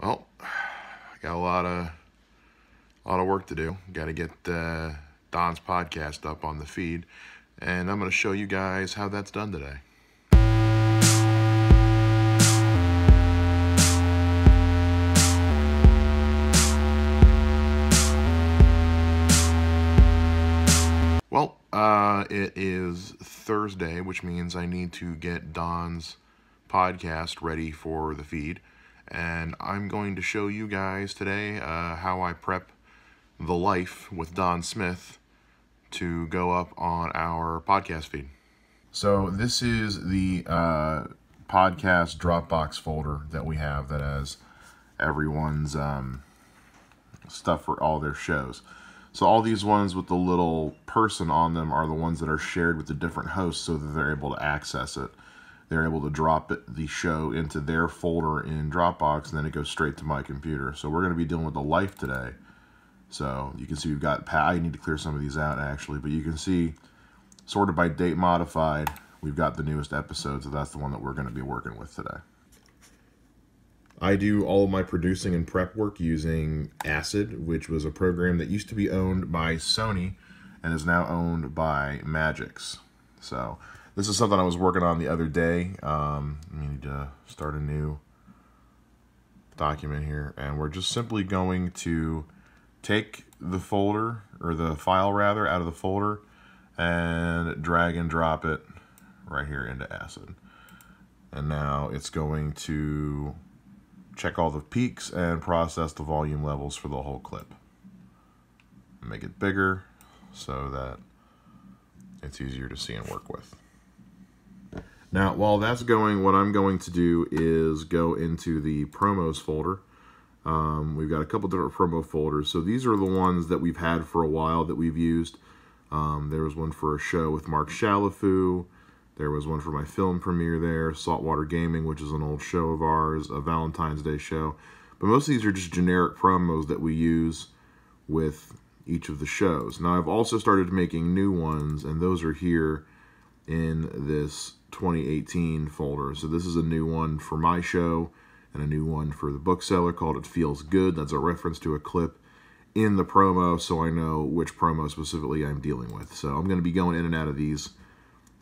Well, I got a lot of work to do. Got to get Don's podcast up on the feed, and I'm going to show you guys how that's done today. Well, it is Thursday, which means I need to get Don's podcast ready for the feed. And I'm going to show you guys today how I prep The Life with Don Smith to go up on our podcast feed. So this is the podcast Dropbox folder that we have that has everyone's stuff for all their shows. So all these ones with the little person on them are the ones that are shared with the different hosts so that they're able to access it. They're able to drop the show into their folder in Dropbox, and then it goes straight to my computer. So we're going to be dealing with The Life today. So you can see we've got, I need to clear some of these out actually, but you can see sorted by date modified, we've got the newest episode. So that's the one that we're going to be working with today. I do all of my producing and prep work using ACID, which was a program that used to be owned by Sony and is now owned by Magix. So this is something I was working on the other day. I need to start a new document here, and we're just simply going to take the folder, or the file rather, out of the folder and drag and drop it right here into ACID. And now it's going to check all the peaks and process the volume levels for the whole clip. Make it bigger so that it's easier to see and work with. Now, while that's going, what I'm going to do is go into the promos folder. We've got a couple different promo folders. So these are the ones that we've had for a while that we've used. There was one for a show with Mark Shalafu. There was one for my film premiere there, Saltwater Gaming, which is an old show of ours, a Valentine's Day show. But most of these are just generic promos that we use with each of the shows. Now, I've also started making new ones, and those are here in this 2018 folder. So this is a new one for my show and a new one for the bookseller called It Feels Good. That's a reference to a clip in the promo, so I know which promo specifically I'm dealing with. So I'm going to be going in and out of these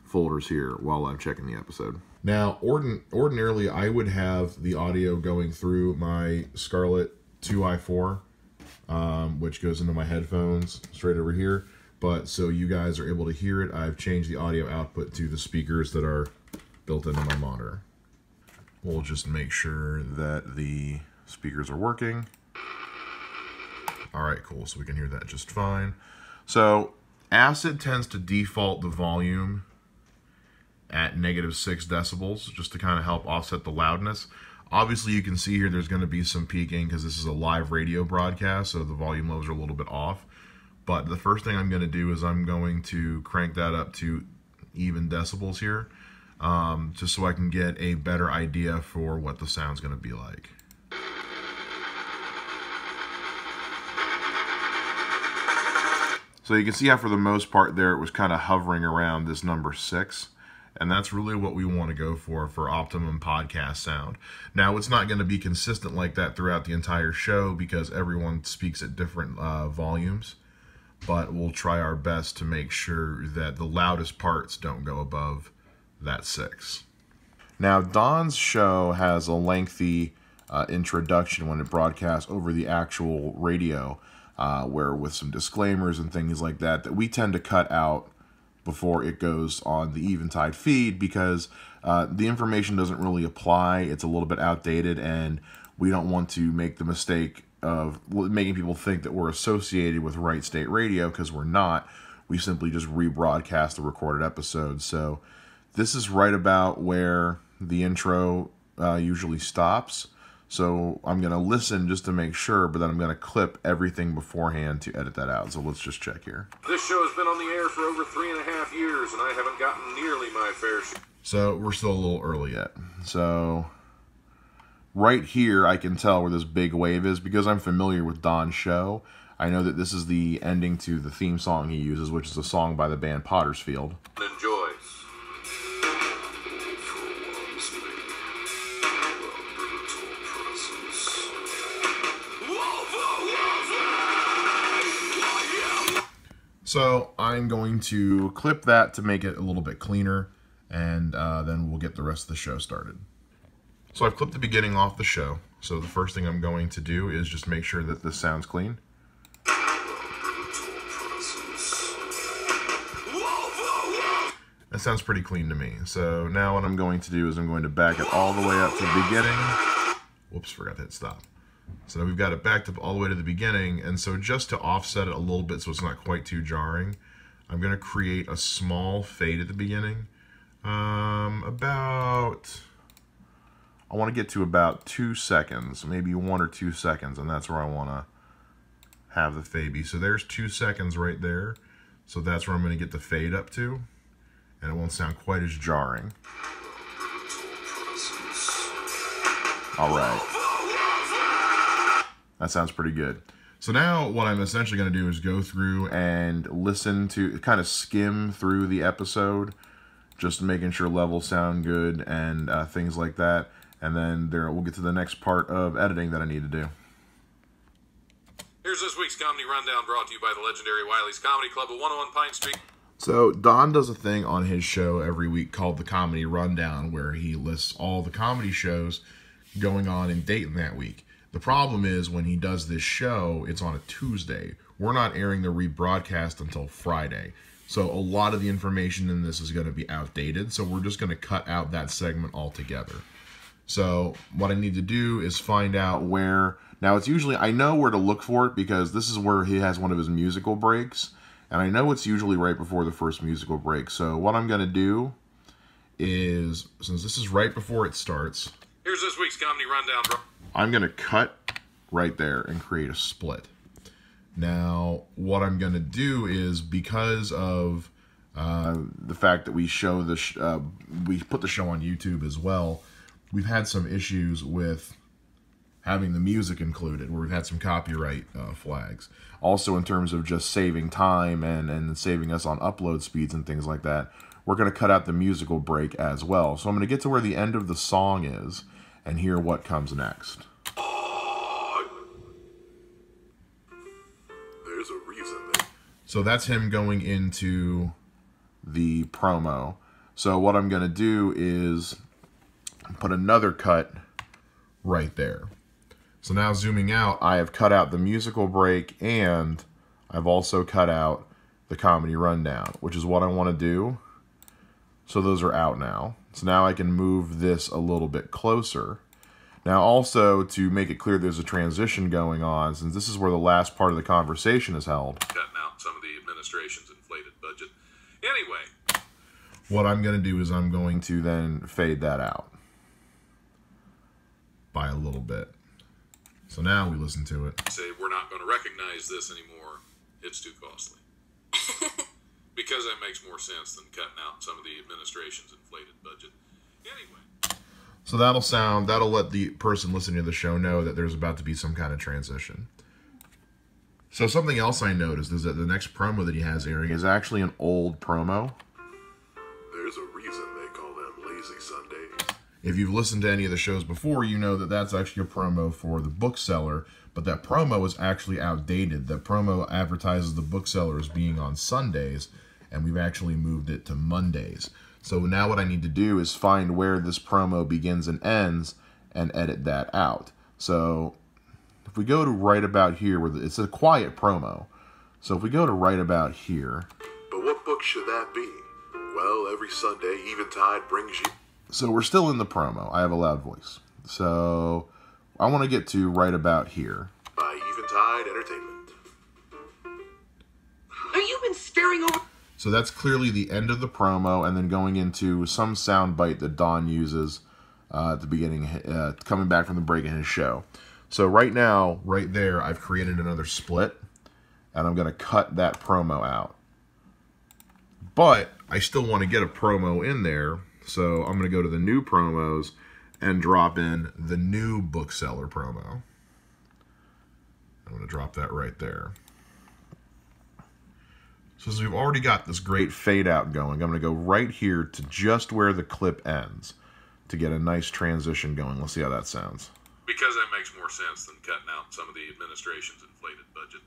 folders here while I'm checking the episode. Now, ordinarily, I would have the audio going through my Scarlett 2i4, which goes into my headphones straight over here. But so you guys are able to hear it, I've changed the audio output to the speakers that are built into my monitor. We'll just make sure that the speakers are working. All right, cool. So we can hear that just fine. So ACID tends to default the volume at -6 decibels just to kind of help offset the loudness. Obviously, you can see here there's going to be some peaking because this is a live radio broadcast, so the volume levels are a little bit off. But the first thing I'm going to do is I'm going to crank that up to even decibels here, just so I can get a better idea for what the sound's going to be like. So you can see how for the most part there it was kind of hovering around this number 6. And that's really what we want to go for optimum podcast sound. Now, it's not going to be consistent like that throughout the entire show because everyone speaks at different volumes. But we'll try our best to make sure that the loudest parts don't go above that 6. Now, Don's show has a lengthy introduction when it broadcasts over the actual radio, where with some disclaimers and things like that, that we tend to cut out before it goes on the Eventide feed because the information doesn't really apply. It's a little bit outdated, and we don't want to make the mistake of making people think that we're associated with Wright State Radio, because we're not. We simply just rebroadcast the recorded episode. So this is right about where the intro usually stops. So I'm going to listen just to make sure, but then I'm going to clip everything beforehand to edit that out. So let's just check here. This show has been on the air for over 3.5 years, and I haven't gotten nearly my fair share. So we're still a little early yet. So right here, I can tell where this big wave is because I'm familiar with Don's show. I know that this is the ending to the theme song he uses, which is a song by the band Pottersfield. Enjoys. So I'm going to clip that to make it a little bit cleaner, and then we'll get the rest of the show started. So I've clipped the beginning off the show. So the first thing I'm going to do is just make sure that this sounds clean. That sounds pretty clean to me. So now what I'm going to do is I'm going to back it all the way up to the beginning. Whoops, forgot to hit stop. So we've got it backed up all the way to the beginning, and so just to offset it a little bit so it's not quite too jarring, I'm going to create a small fade at the beginning. I want to get to about 2 seconds, maybe 1 or 2 seconds, and that's where I want to have the fade be. So there's 2 seconds right there, so that's where I'm going to get the fade up to, and it won't sound quite as jarring. All right. That sounds pretty good. So now what I'm essentially going to do is go through and listen to, kind of skim through the episode, just making sure levels sound good and things like that. And then we'll get to the next part of editing that I need to do. Here's this week's Comedy Rundown, brought to you by the legendary Wiley's Comedy Club at 101 Pine Street. So Don does a thing on his show every week called the Comedy Rundown, where he lists all the comedy shows going on in Dayton that week. The problem is when he does this show, it's on a Tuesday. We're not airing the rebroadcast until Friday. So a lot of the information in this is going to be outdated. So we're just going to cut out that segment altogether. So what I need to do is find out where... Now it's usually... I know where to look for it because this is where he has one of his musical breaks. And I know it's usually right before the first musical break. So what I'm going to do is... Since this is right before it starts... Here's this week's Comedy Rundown, bro. I'm going to cut right there and create a split. Now, what I'm going to do is, because of the fact that we show the we put the show on YouTube as well, we've had some issues with having the music included, where we've had some copyright flags. Also, in terms of just saving time and saving us on upload speeds and things like that, we're going to cut out the musical break as well. So I'm going to get to where the end of the song is and hear what comes next. There's a reason that... So that's him going into the promo. So what I'm going to do is put another cut right there. So now zooming out, I have cut out the musical break and I've also cut out the Comedy Rundown, which is what I want to do. So those are out now. So now I can move this a little bit closer. Now also, to make it clear there's a transition going on, since this is where the last part of the conversation is held. Cutting out some of the administration's inflated budget. Anyway. What I'm going to do is I'm going to then fade that out by a little bit. So now we listen to it. Say, we're not going to recognize this anymore. It's too costly. Because that makes more sense than cutting out some of the administration's inflated budget. Anyway. So that'll let the person listening to the show know that there's about to be some kind of transition. So something else I noticed is that the next promo that he has airing is actually an old promo. There's a reason they call them Lazy Sundays. If you've listened to any of the shows before, you know that that's actually a promo for the bookseller, but that promo is actually outdated. That promo advertises the bookseller as being on Sundays, and we've actually moved it to Mondays. So now what I need to do is find where this promo begins and ends and edit that out. So if we go to right about here, where it's a quiet promo. So if we go to right about here. But what book should that be? Well, every Sunday, Eventide brings you. So we're still in the promo. I have a loud voice. So I want to get to right about here. By Eventide Entertainment. Are you been staring over... So that's clearly the end of the promo, and then going into some soundbite that Don uses at the beginning, coming back from the break in his show. So right now, right there, I've created another split, and I'm going to cut that promo out. But I still want to get a promo in there, so I'm going to go to the new promos and drop in the new bookseller promo. I'm going to drop that right there. So as we've already got this great fade out going, I'm going to go right here to just where the clip ends to get a nice transition going. Let's see how that sounds. Because that makes more sense than cutting out some of the administration's inflated budget.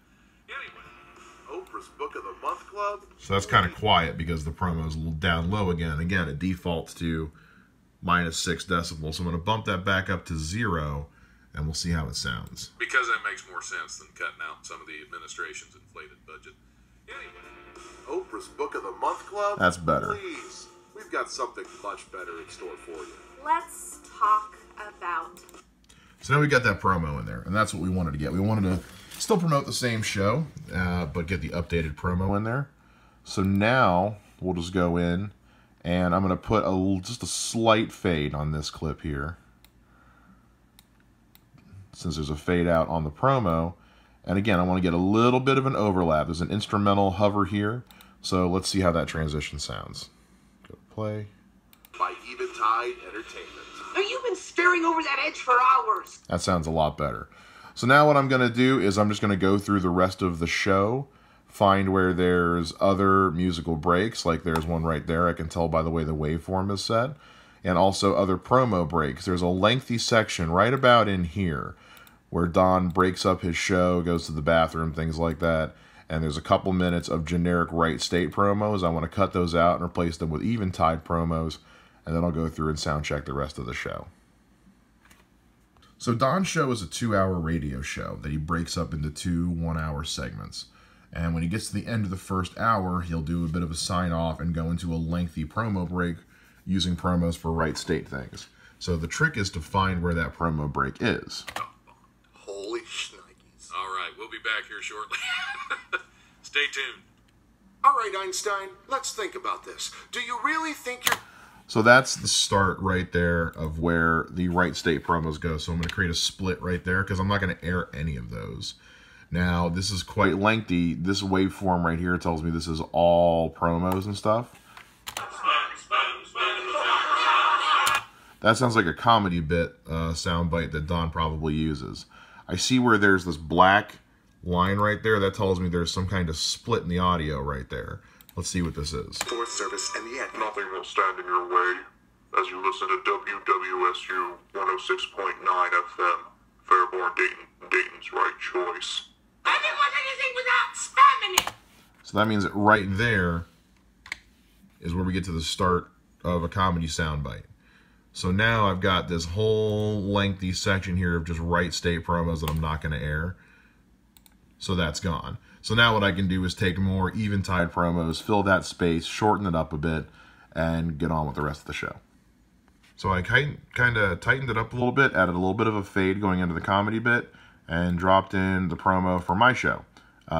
Anyway. Oprah's Book of the Month Club. So that's kind of quiet because the promo is down low again. Again, it defaults to -6 decibels. So I'm going to bump that back up to 0, and we'll see how it sounds. Because that makes more sense than cutting out some of the administration's inflated budget. Anyway, Oprah's Book of the Month Club. That's better. Please, we've got something much better in store for you. Let's talk about... So now we got that promo in there, and that's what we wanted to get. We wanted to still promote the same show, but get the updated promo in there. So now we'll just go in, and I'm going to put just a slight fade on this clip here, since there's a fade out on the promo. And again, I want to get a little bit of an overlap. There's an instrumental hover here, so let's see how that transition sounds. Go to play. By Eventide Entertainment. You've been staring over that edge for hours. That sounds a lot better. So now what I'm going to do is I'm just going to go through the rest of the show, find where there's other musical breaks, like there's one right there. I can tell by the way the waveform is set, and also other promo breaks. There's a lengthy section right about in here where Don breaks up his show, goes to the bathroom, things like that. And there's a couple minutes of generic Wright State promos. I want to cut those out and replace them with Eventide promos. And then I'll go through and sound check the rest of the show. So Don's show is a 2-hour radio show that he breaks up into 2 one-hour segments. And when he gets to the end of the first hour, he'll do a bit of a sign-off and go into a lengthy promo break using promos for Wright State things. So the trick is to find where that promo break is. Holy shnikes. All right, we'll be back here shortly. Stay tuned. All right, Einstein, let's think about this. Do you really think you're... So that's the start right there of where the Wright State promos go. So I'm going to create a split right there because I'm not going to air any of those. Now, this is quite lengthy. This waveform right here tells me this is all promos and stuff. That sounds like a comedy bit soundbite that Don probably uses. I see where there's this black line right there. That tells me there's some kind of split in the audio right there. Let's see what this is. Fourth service and the end. Nothing will stand in your way as you listen to WWSU 106.9 FM, Fairborn, Dayton, Dayton's right choice. I didn't want anything without spamming it. So that means that right there is where we get to the start of a comedy soundbite. So now I've got this whole lengthy section here of just Wright State promos that I'm not going to air. So that's gone. So now what I can do is take more Eventide promos, fill that space, shorten it up a bit, and get on with the rest of the show. So I kind of tightened it up a little bit, added a little bit of a fade going into the comedy bit, and dropped in the promo for my show.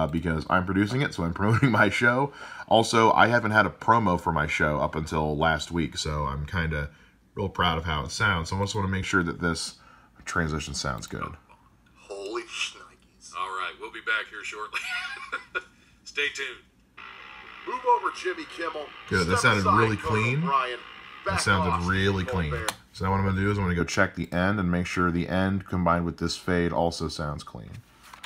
Because I'm producing it, so I'm promoting my show. Also, I haven't had a promo for my show up until last week, so I'm kind of real proud of how it sounds. So I just want to make sure that this transition sounds good. Holy shit. All right, we'll be back here shortly. Stay tuned. Move over, Jimmy Kimmel. Good, that sounded really clean. That sounded really clean. So now what I'm going to do is I'm going to go check the end and make sure the end combined with this fade also sounds clean.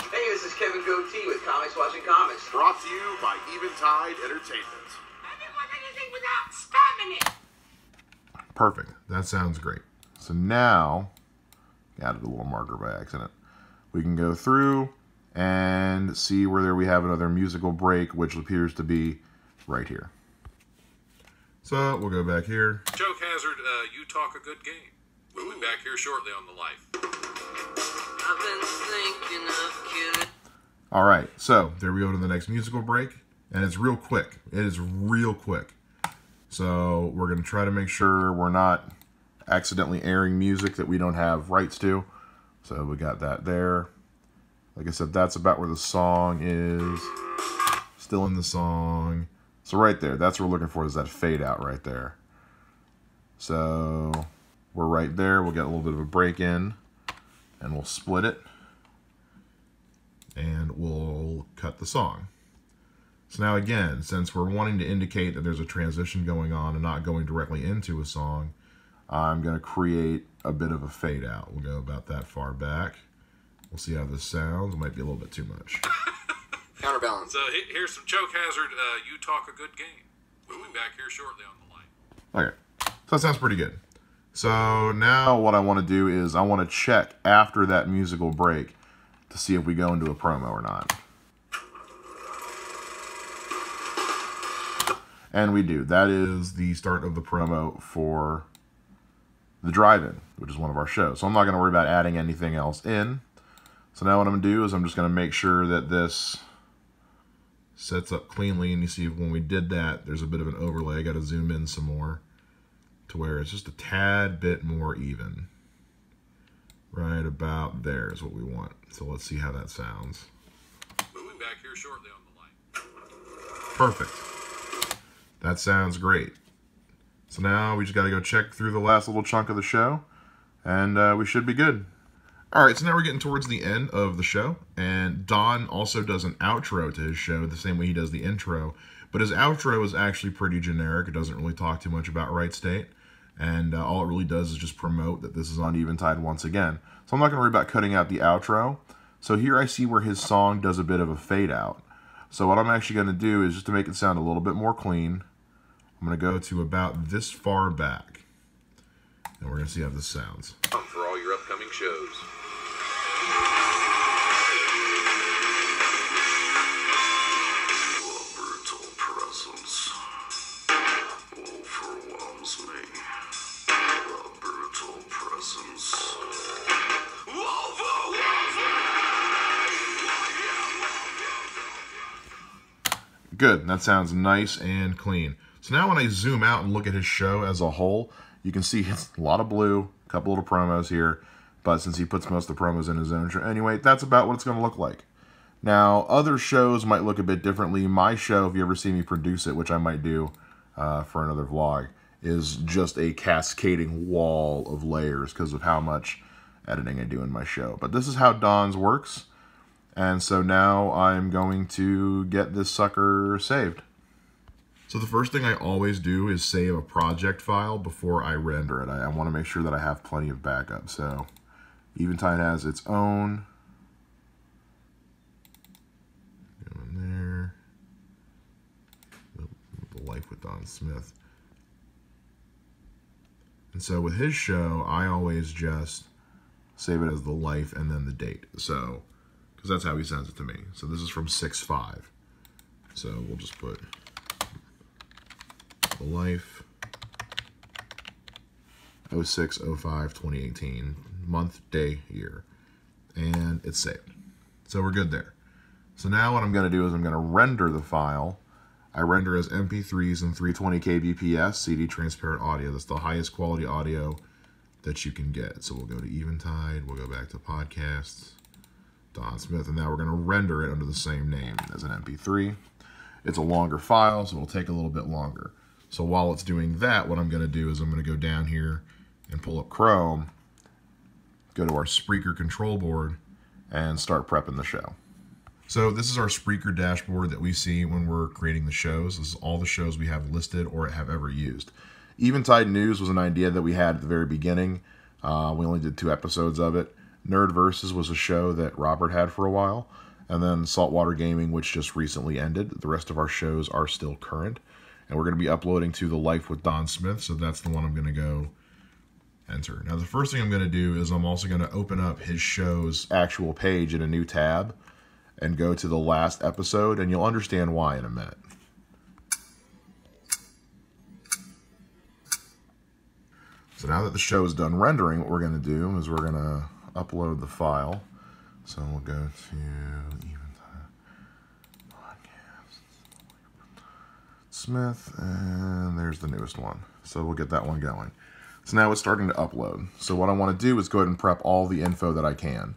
Hey, this is Kevin Goatee with Comics Watching Comics. Brought to you by Eventide Entertainment. I didn't want anything without spamming it. Perfect. That sounds great. So now, added a little marker by accident. We can go through and see where we have another musical break, which appears to be right here. So we'll go back here. Joke Hazard, you talk a good game. We'll be back here shortly on The Life. I've been thinking of killing. All right, so there we go to the next musical break, and it's real quick. It is real quick. So we're going to try to make sure we're not accidentally airing music that we don't have rights to. So we got that there. Like I said, that's about where the song is. Still in the song. So right there, that's what we're looking for, is that fade out right there. So we're right there. We'll get a little bit of a break in, and we'll split it, and we'll cut the song. So now again, since we're wanting to indicate that there's a transition going on and not going directly into a song, I'm going to create a bit of a fade out. We'll go about that far back. We'll see how this sounds. It might be a little bit too much. Counterbalance. So here's some Joke Hazard. You talk a good game. We'll be back here shortly on The Line. Okay. So that sounds pretty good. So now what I want to do is I want to check after that musical break to see if we go into a promo or not. And we do. That is the start of the promo for the drive-in, which is one of our shows. So I'm not going to worry about adding anything else in. So now what I'm going to do is I'm just going to make sure that this sets up cleanly. And you see when we did that, there's a bit of an overlay. I got to zoom in some more to where it's just a tad bit more even. Right about there is what we want. So let's see how that sounds. We'll be back here shortly on the line. Perfect. That sounds great. So now we just got to go check through the last little chunk of the show, and we should be good. All right, so now we're getting towards the end of the show, and Don also does an outro to his show the same way he does the intro, but his outro is actually pretty generic. It doesn't really talk too much about Wright State, and all it really does is just promote that this is on Eventide once again. So I'm not going to worry about cutting out the outro. So here I see where his song does a bit of a fade out. So what I'm actually going to do is, just to make it sound a little bit more clean, I'm going to go to about this far back, and we're going to see how this sounds. For all your upcoming shows. Good. That sounds nice and clean. So now when I zoom out and look at his show as a whole, you can see it's a lot of blue, a couple little promos here, but since he puts most of the promos in his own show anyway, that's about what it's going to look like. Now, other shows might look a bit differently. My show, if you ever see me produce it, which I might do for another vlog, is just a cascading wall of layers because of how much editing I do in my show. But this is how Don's works. And so now I'm going to get this sucker saved. So the first thing I always do is save a project file before I render it. I want to make sure that I have plenty of backup. So Eventide has its own. Go in there. The Life with Don Smith. And so with his show, I always just save it as the life and then the date. So... because that's how he sends it to me. So this is from 6/5. So we'll just put the life 06/05/2018, month, day, year, and it's saved. So we're good there. So now what I'm going to do is I'm going to render the file. I render as MP3s and 320 kbps CD transparent audio. That's the highest quality audio that you can get. So we'll go to Eventide. We'll go back to podcasts. Don Smith, and now we're going to render it under the same name as an MP3. It's a longer file, so it'll take a little bit longer. So while it's doing that, what I'm going to do is I'm going to go down here and pull up Chrome, go to our Spreaker control board, and start prepping the show. So this is our Spreaker dashboard that we see when we're creating the shows. This is all the shows we have listed or have ever used. Eventide News was an idea that we had at the very beginning. We only did 2 episodes of it. Nerd Versus was a show that Robert had for a while, and then Saltwater Gaming, which just recently ended. The rest of our shows are still current, and we're going to be uploading to The Life with Don Smith, so that's the one I'm going to go enter. Now, the first thing I'm going to do is I'm also going to open up his show's actual page in a new tab and go to the last episode, and you'll understand why in a minute. So now that the show is done rendering, what we're going to do is we're going to upload the file. So we'll go to Eventide Podcast Smith, and there's the newest one. So we'll get that one going. So now it's starting to upload. So what I want to do is go ahead and prep all the info that I can.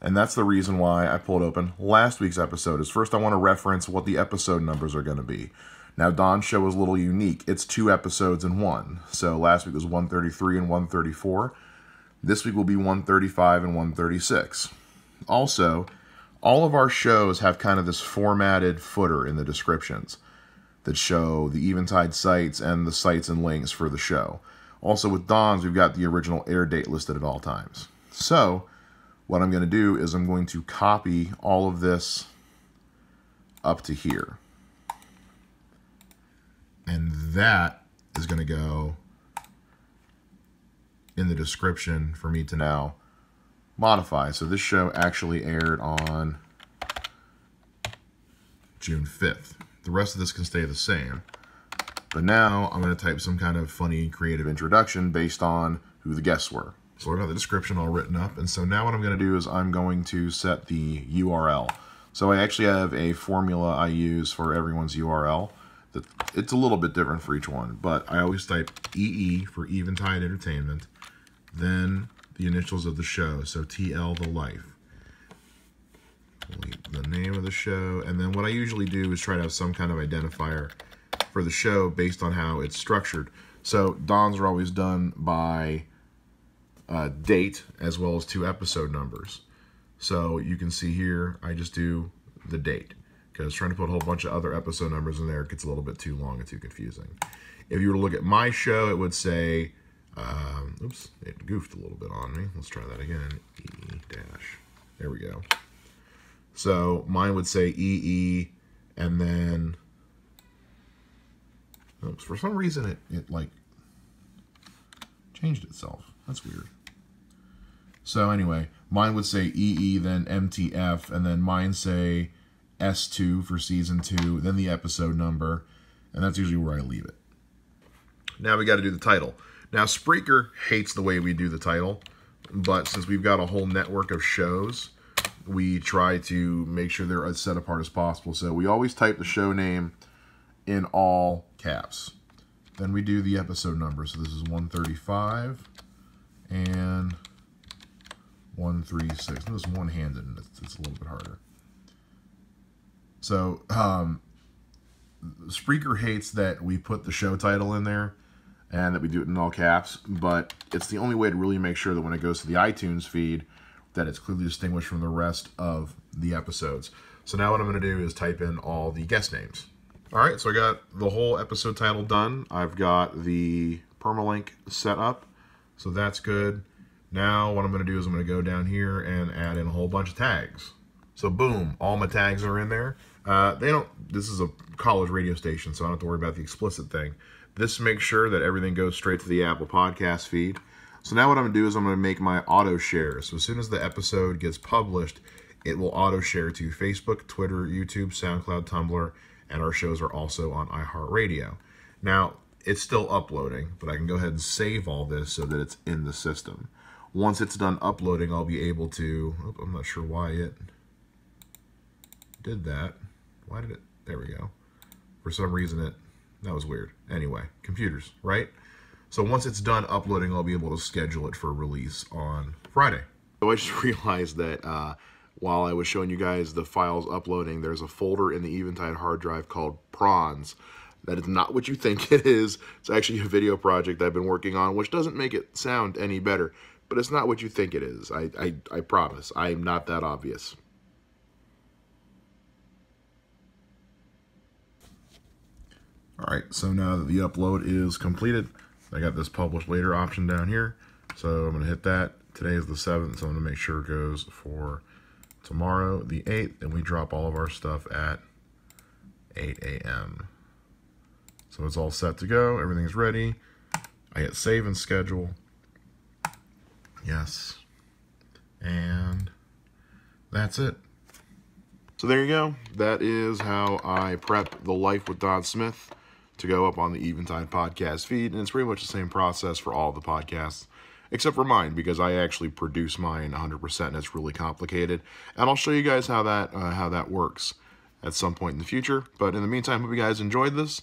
And that's the reason why I pulled open last week's episode, is first I want to reference what the episode numbers are going to be. Now Don's show is a little unique. It's 2 episodes in one. So last week was 133 and 134. This week will be 135 and 136. Also, all of our shows have kind of this formatted footer in the descriptions that show the Eventide sites and the sites and links for the show. Also with Don's, we've got the original air date listed at all times. So what I'm going to do is I'm going to copy all of this up to here. And that is going to go in the description for me to now modify. So this show actually aired on June 5th. The rest of this can stay the same. But now I'm going to type some kind of funny creative introduction based on who the guests were. So I got the description all written up. And so now what I'm going to do is I'm going to set the URL. So I actually have a formula I use for everyone's URL. It's a little bit different for each one, but I always type EE for Eventide Entertainment, then the initials of the show, so TL The Life, the name of the show, and then what I usually do is try to have some kind of identifier for the show based on how it's structured. So Dons are always done by date as well as 2 episode numbers. So you can see here, I just do the date, because trying to put a whole bunch of other episode numbers in there, it gets a little bit too long and too confusing. If you were to look at my show, it would say, oops, it goofed a little bit on me. Let's try that again, E-dash, there we go. So mine would say EE, and then, oops, for some reason it like changed itself. That's weird. So anyway, mine would say EE, then MTF, and then mine say S2 for season 2, then the episode number, and that's usually where I leave it. Now we got to do the title. Now Spreaker hates the way we do the title, but since we've got a whole network of shows, we try to make sure they're as set apart as possible. So we always type the show name in all caps. Then we do the episode number. So this is 135 and 136. This is one-handed, and it's a little bit harder. So Spreaker hates that we put the show title in there and that we do it in all caps, but it's the only way to really make sure that when it goes to the iTunes feed that it's clearly distinguished from the rest of the episodes. So now what I'm going to do is type in all the guest names. All right, so I got the whole episode title done. I've got the permalink set up, so that's good. Now what I'm going to do is I'm going to go down here and add in a whole bunch of tags. So boom, all my tags are in there. This is a college radio station, so I don't have to worry about the explicit thing. This makes sure that everything goes straight to the Apple Podcast feed. So now what I'm going to do is I'm going to make my auto share. So as soon as the episode gets published, it will auto share to Facebook, Twitter, YouTube, SoundCloud, Tumblr, and our shows are also on iHeartRadio. Now, it's still uploading, but I can go ahead and save all this so that it's in the system. Once it's done uploading, I'll be able to, I'm not sure why it did that. Why did it? There we go. For some reason, that was weird. Anyway, computers, right? So once it's done uploading, I'll be able to schedule it for release on Friday. So I just realized that while I was showing you guys the files uploading, there's a folder in the Eventide hard drive called Prawns. That is not what you think it is. It's actually a video project I've been working on, which doesn't make it sound any better, but it's not what you think it is. I promise. I am not that obvious. All right, so now that the upload is completed, I got this publish later option down here. So I'm gonna hit that. Today is the 7th, so I'm gonna make sure it goes for tomorrow, the 8th, and we drop all of our stuff at 8 AM. So it's all set to go, everything's ready. I hit save and schedule. Yes, and that's it. So there you go. That is how I prep The Life with Don Smith to go up on the Eventide podcast feed, and it's pretty much the same process for all the podcasts, except for mine, because I actually produce mine 100%, and it's really complicated, and I'll show you guys how that works at some point in the future, but in the meantime, hope you guys enjoyed this,